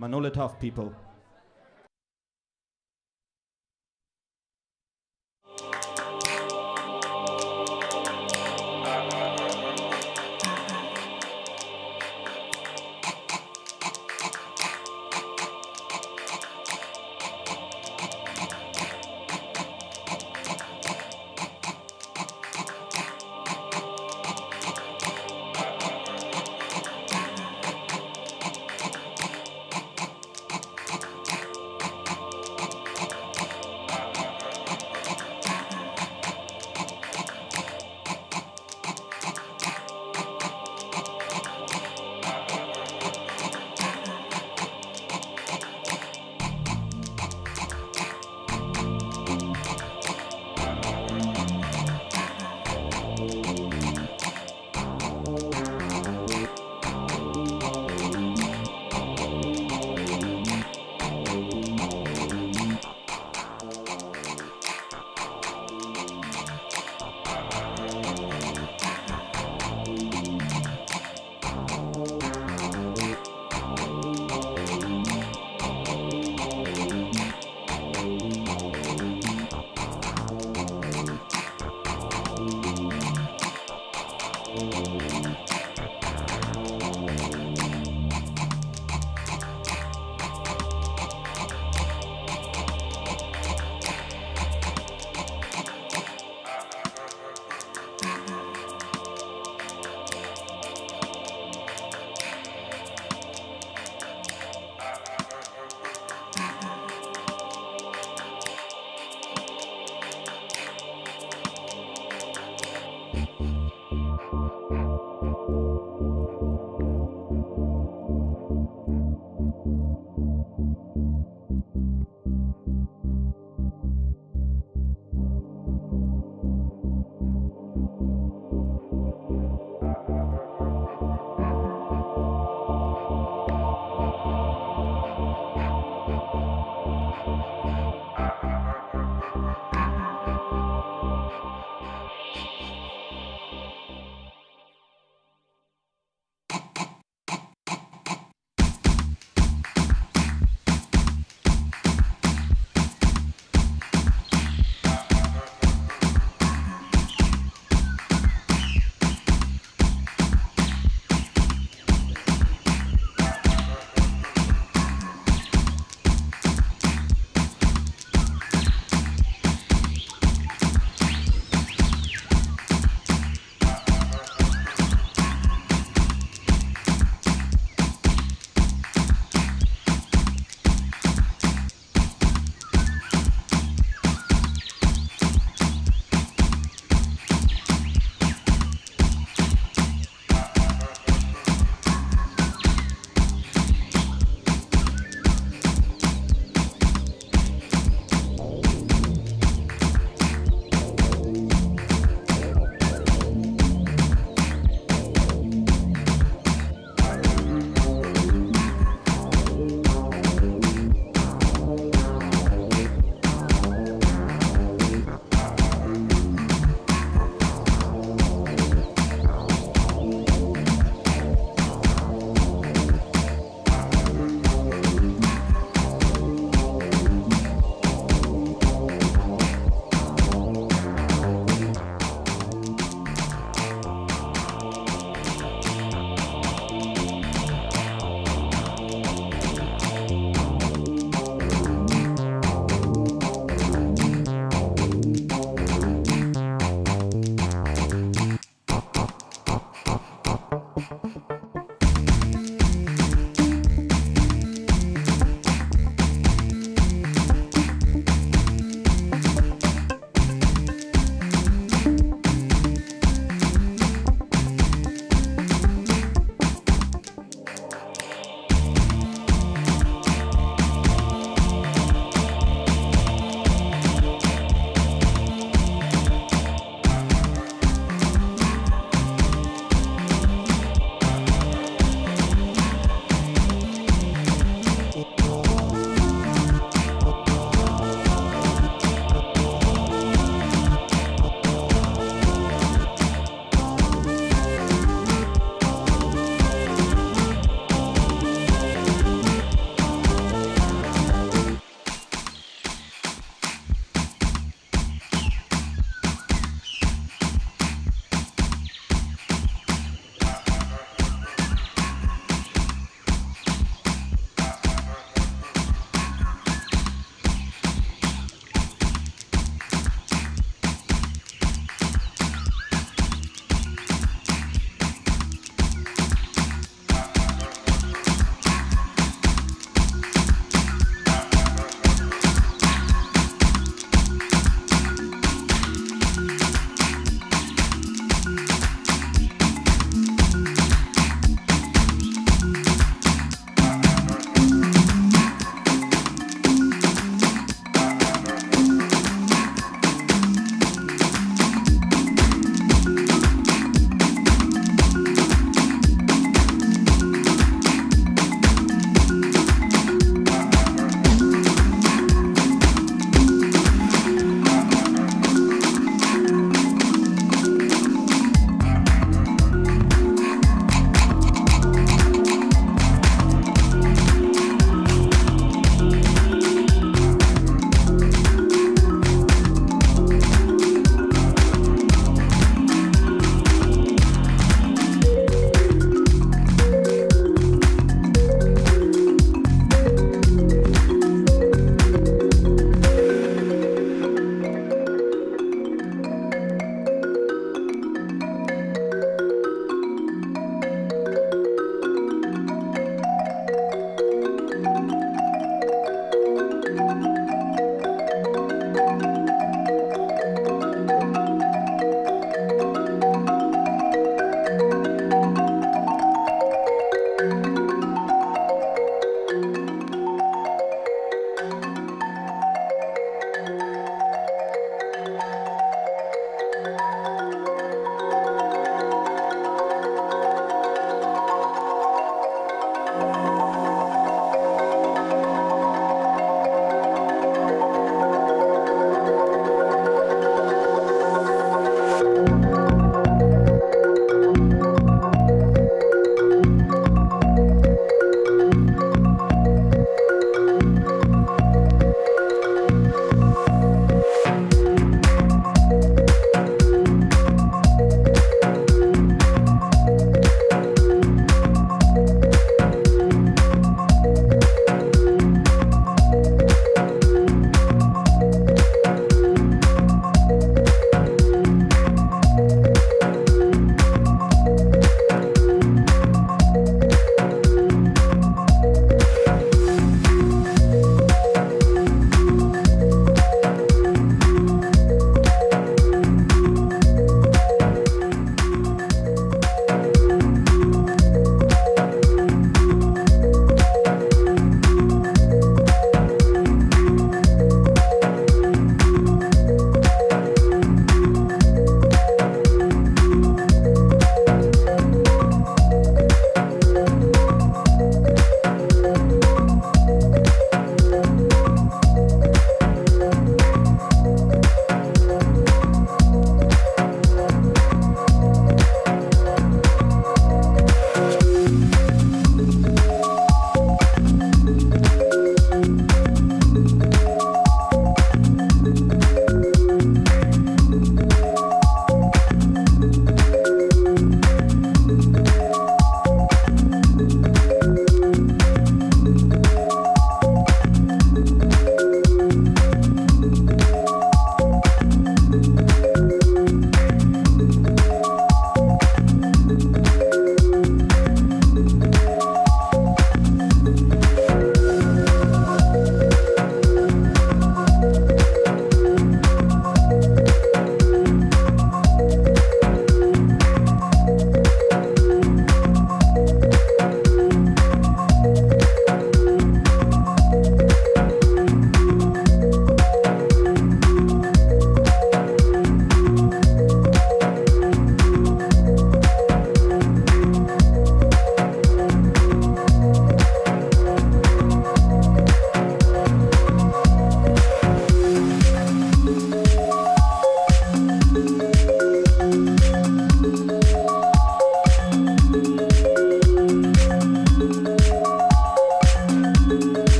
Mano Le Tough, people.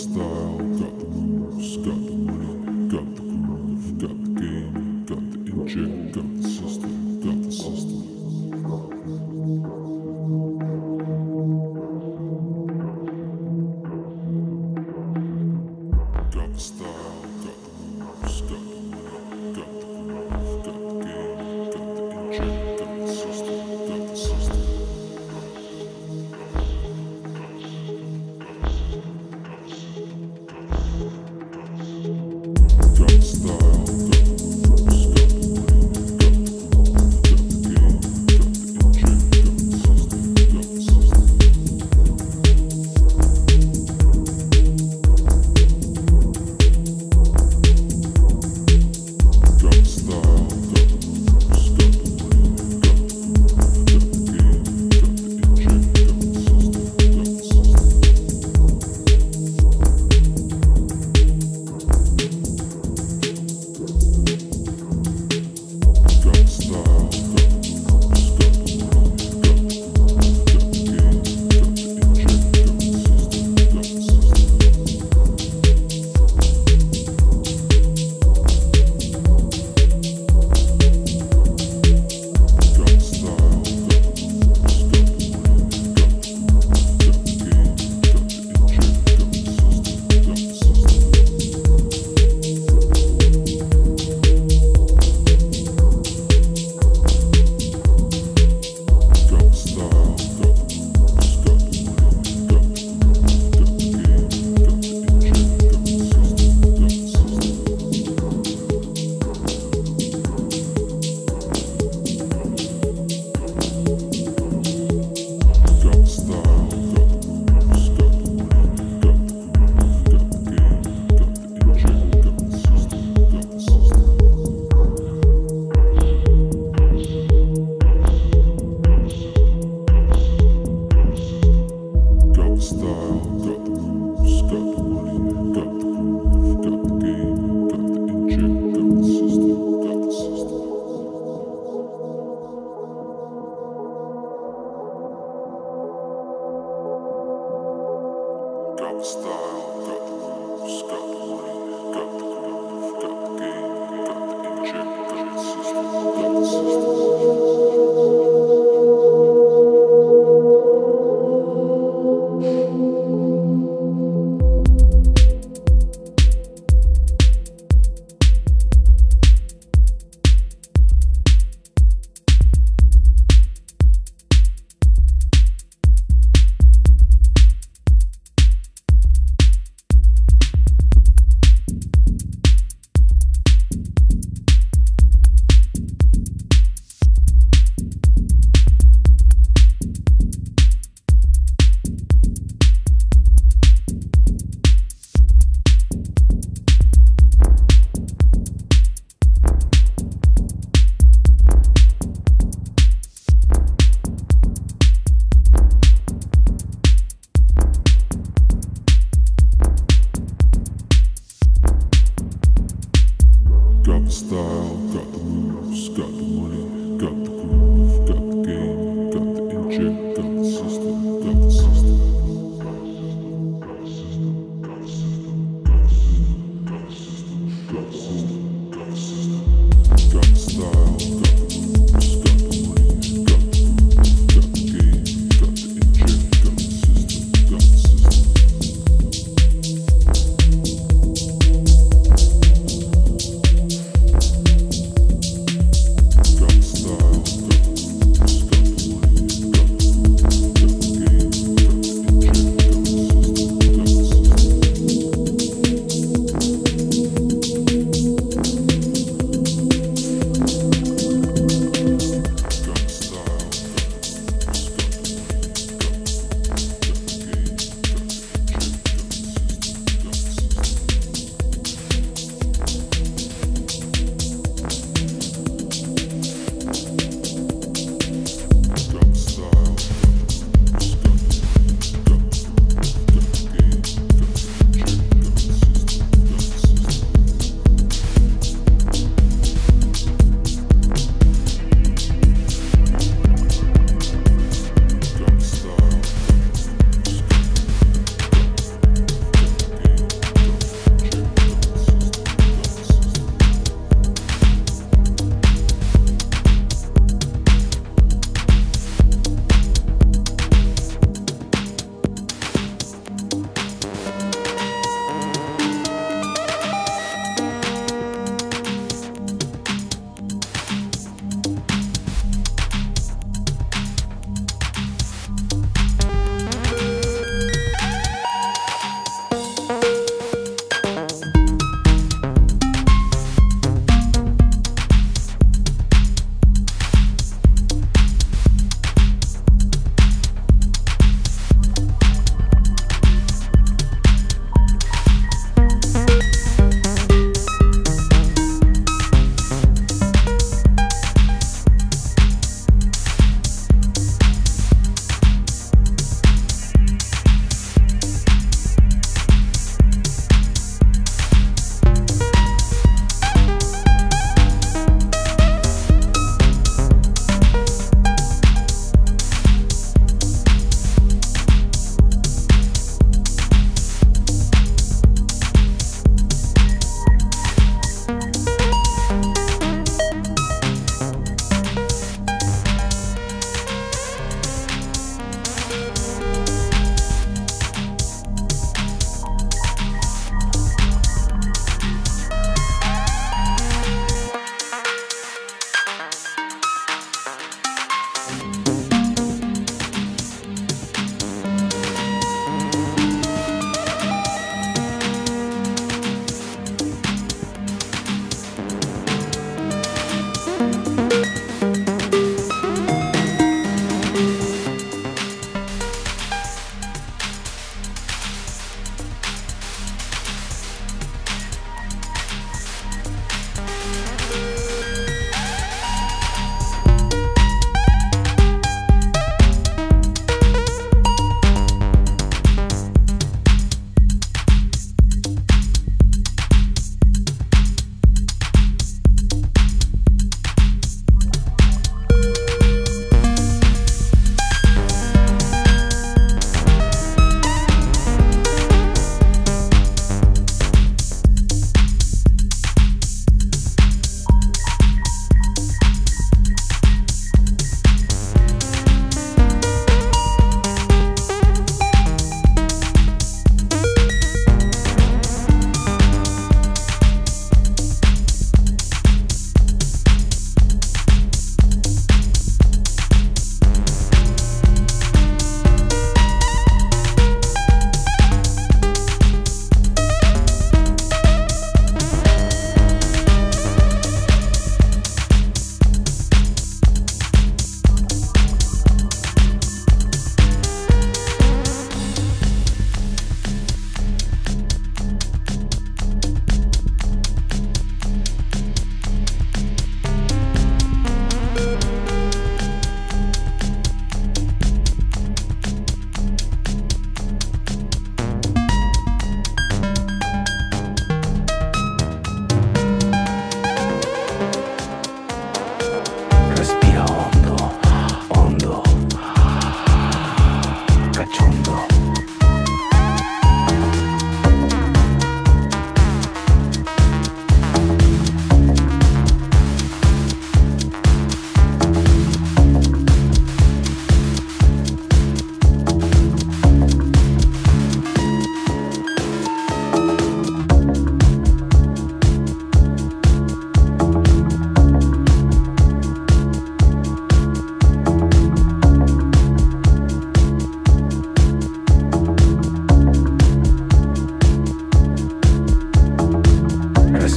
style. Got the moves, got the money, got the groove, got the game, got the inject, got the system, got the system. Got the style, got the moves, got the money, got the groove, got the game, got the inject, got the system, got the system.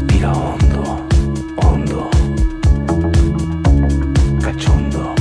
Respira hondo, hondo, cachondo.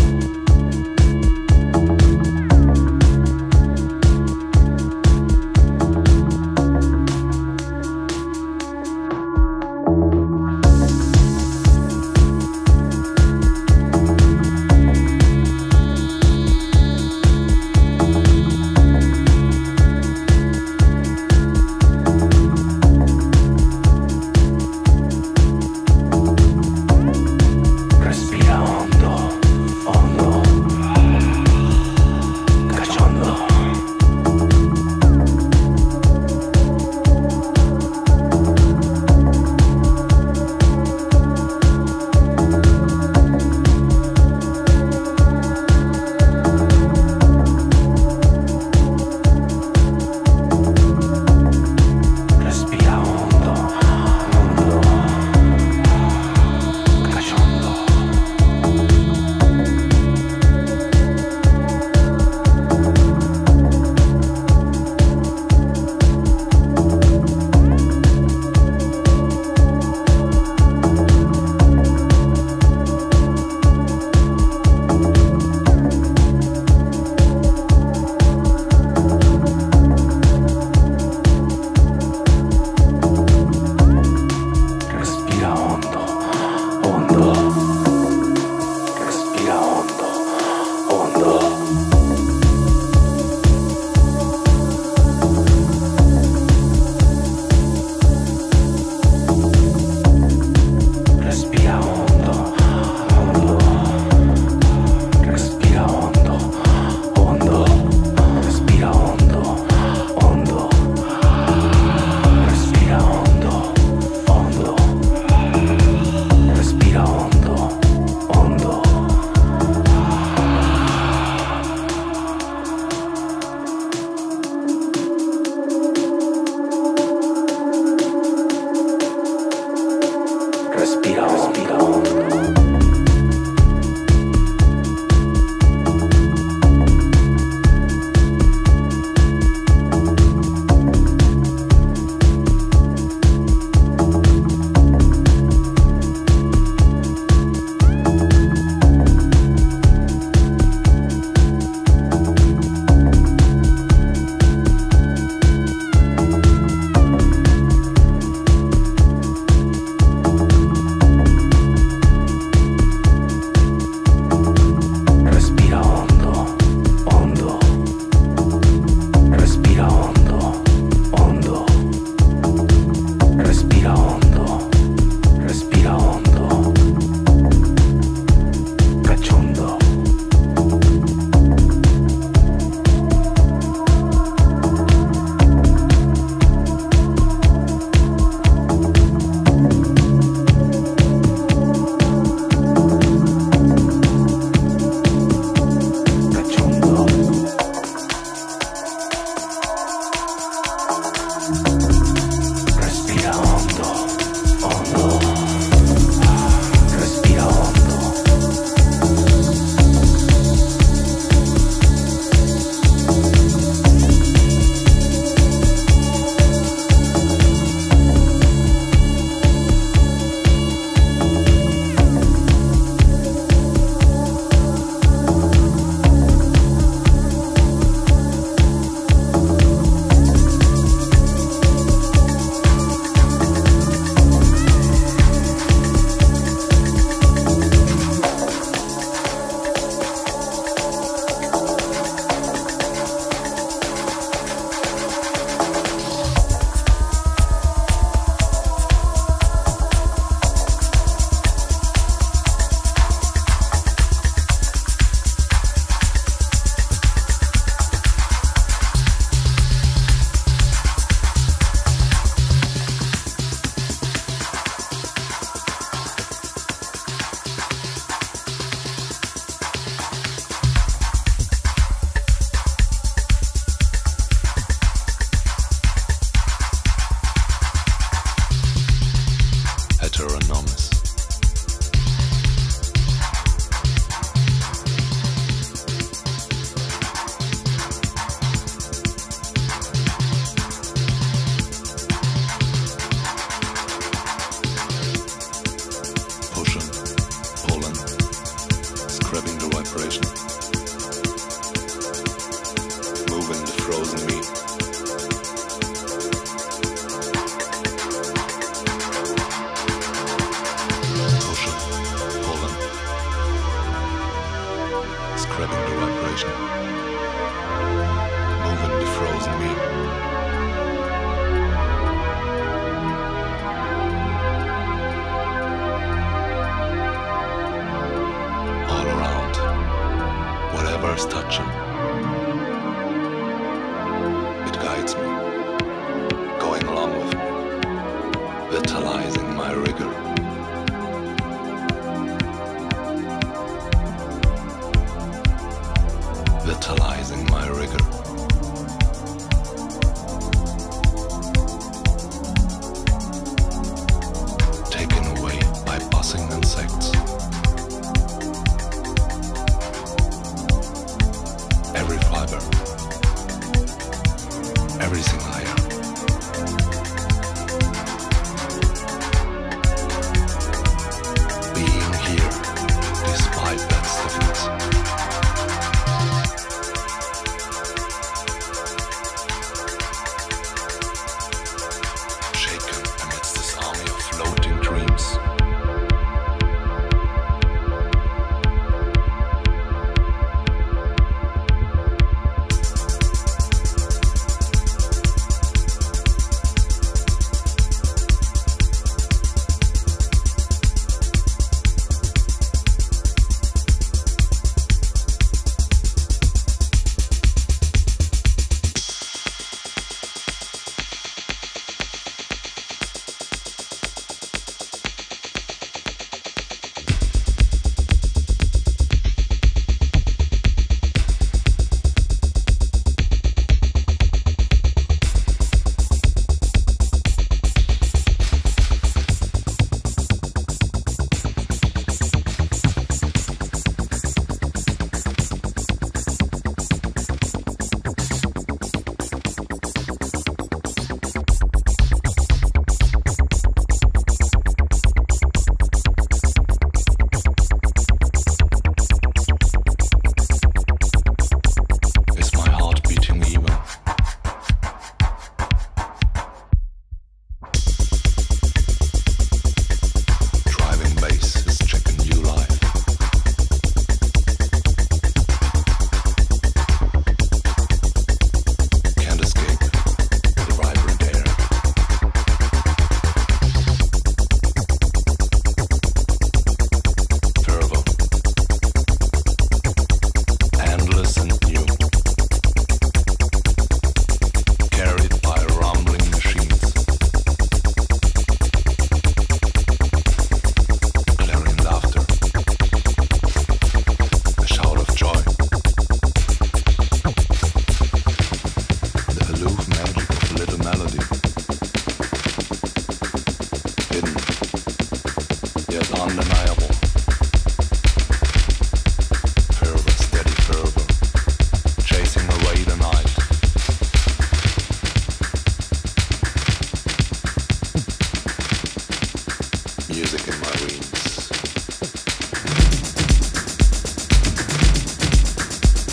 music in my wings.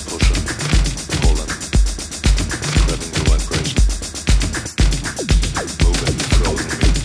Pushing, pulling, spreading the vibration. Moving, closing me.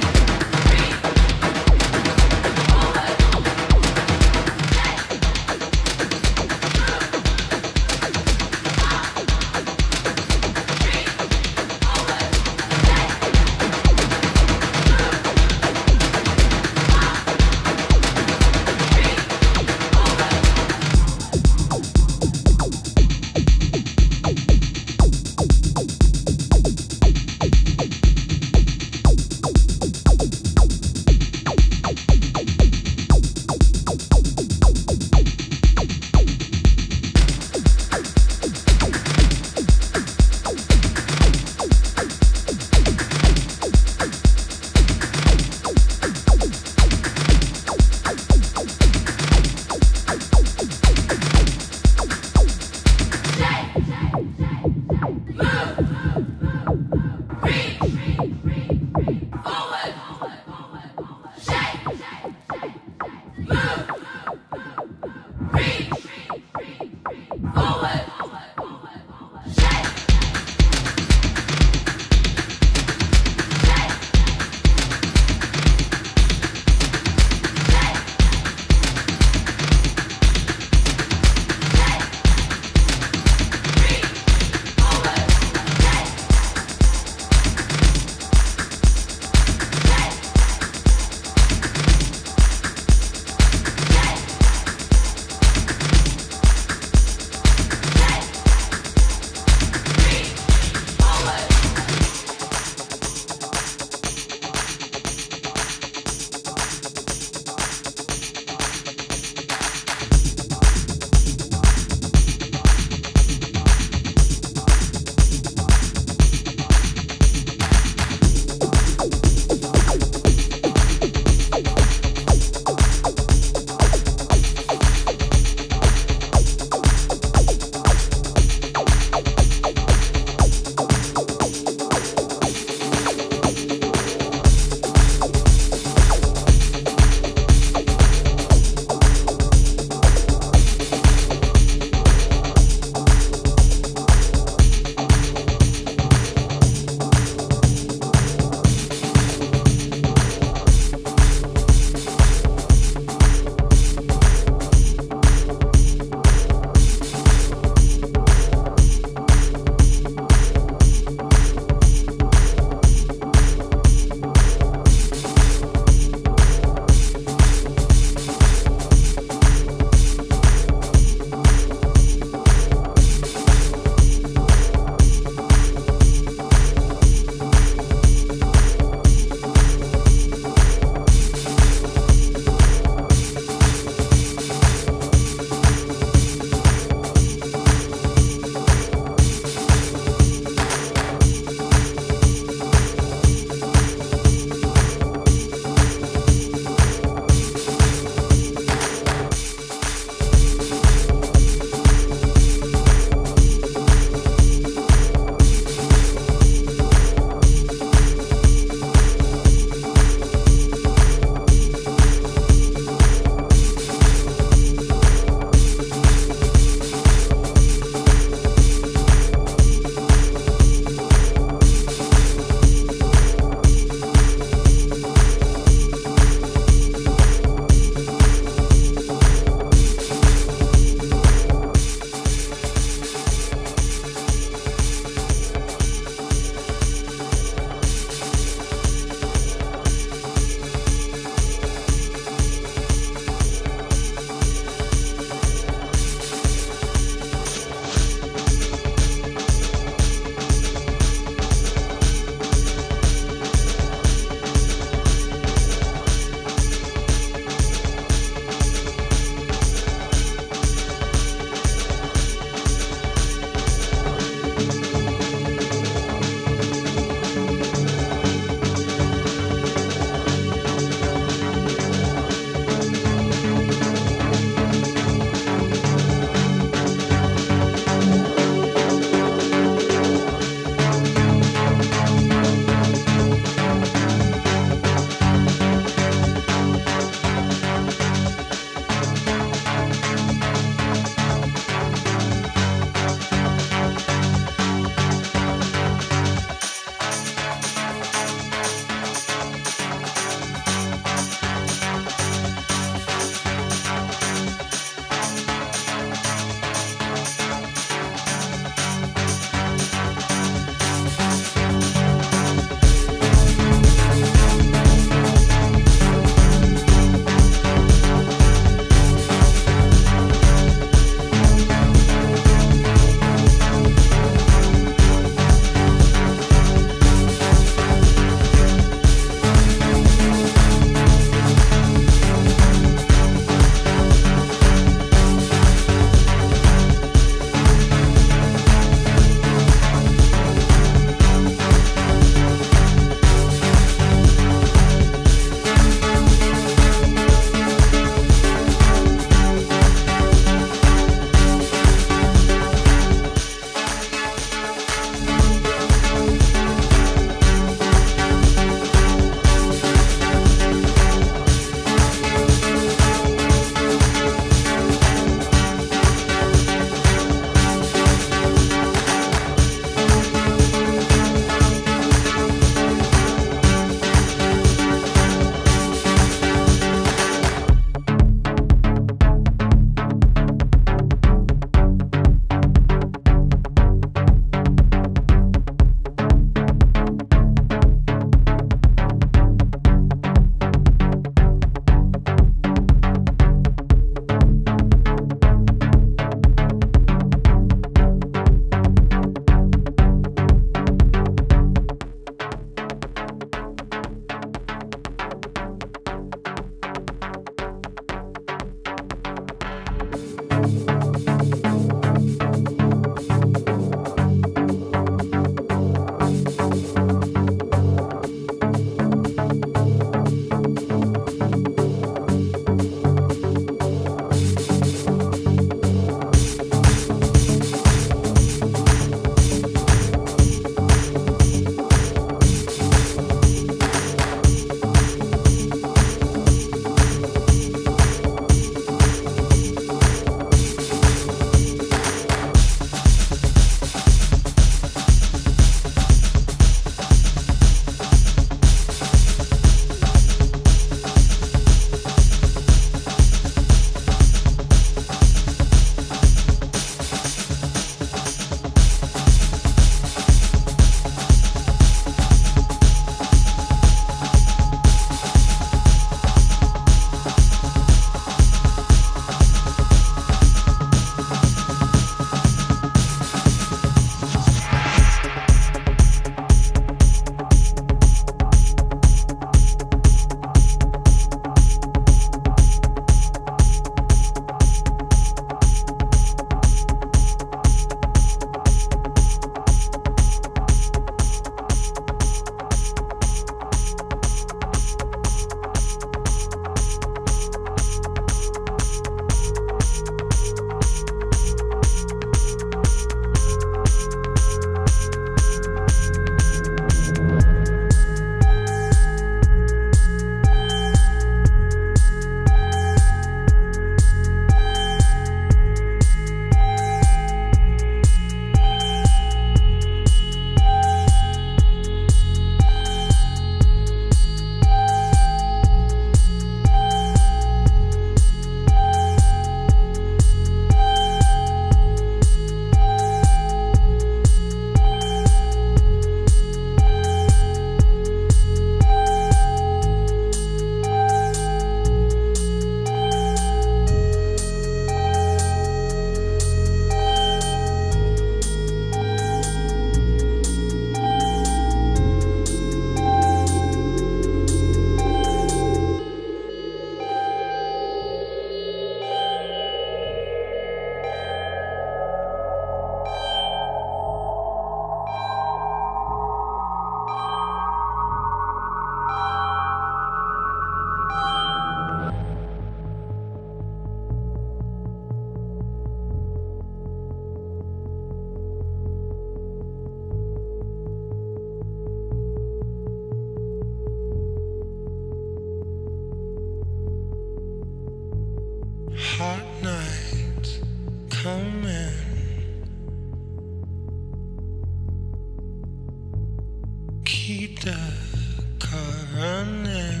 running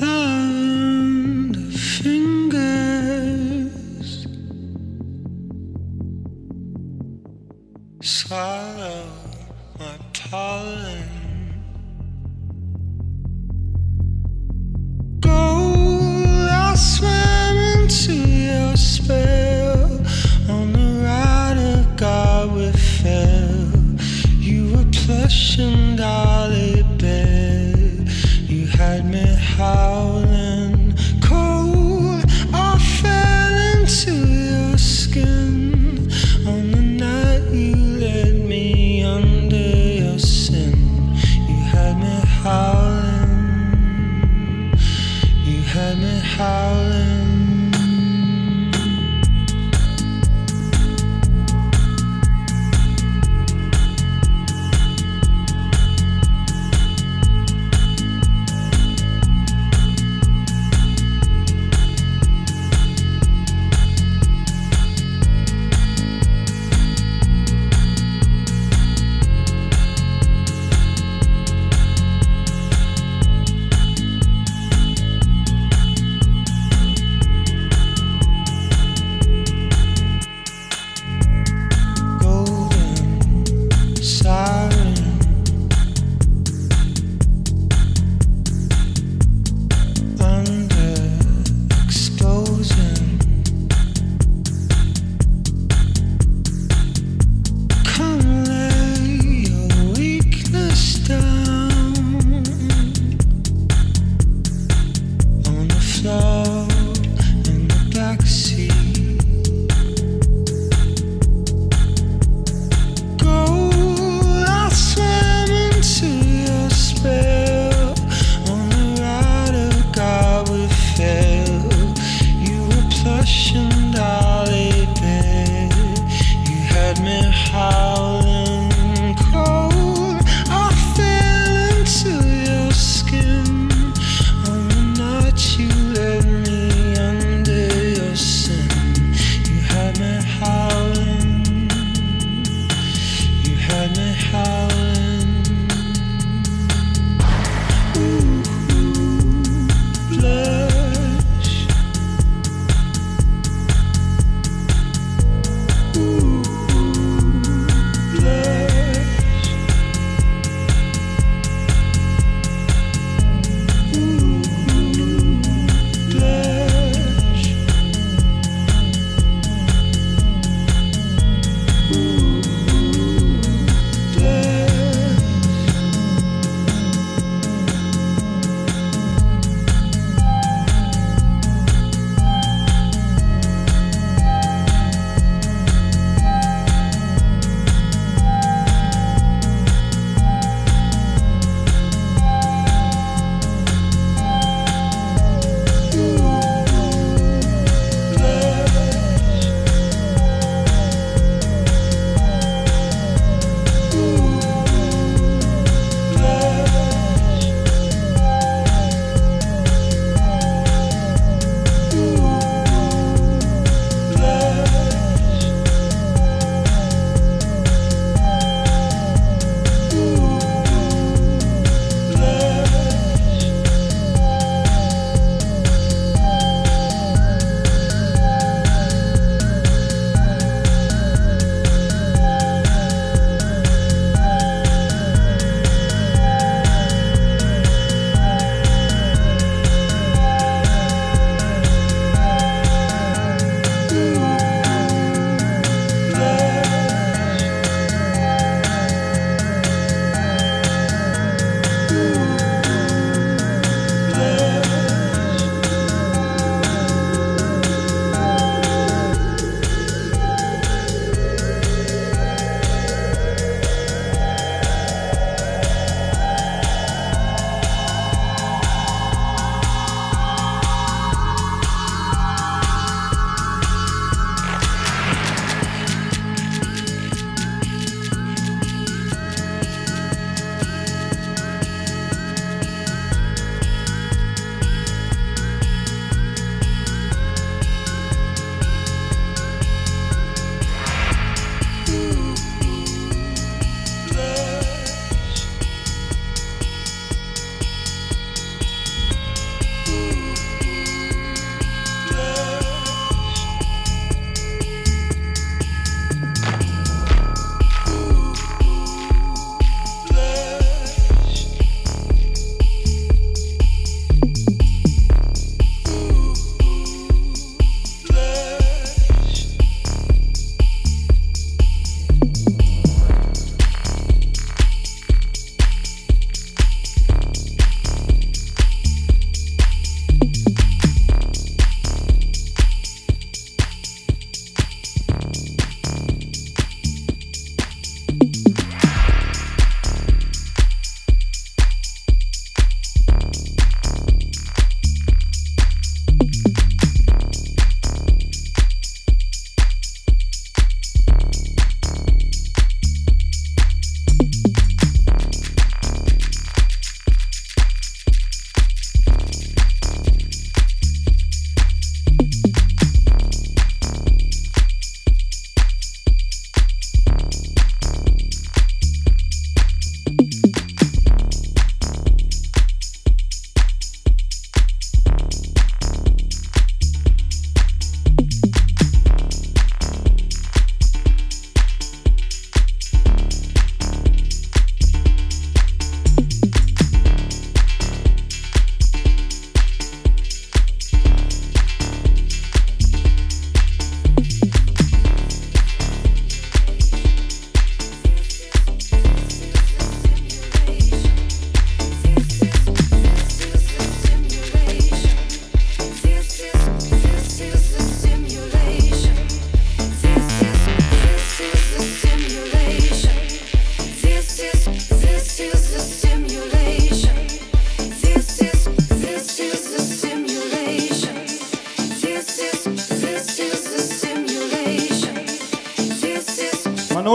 on the fingers, swallow my pollen. And dolly bed, you had me howling cold. I fell into your skin on the night you led me under your sin. You had me howling, you had me howling.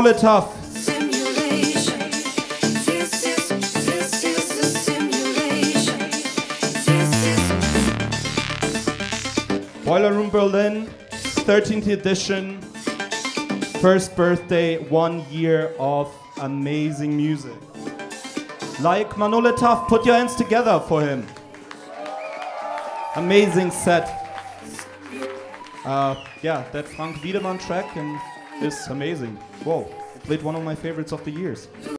Le Tough. Boiler Room Berlin, 13th edition, first birthday, 1 year of amazing music. Like Mano Le Tough, put your hands together for him. Amazing set. Yeah, that Frank Wiedemann track and is amazing. Whoa, I played one of my favorites of the years.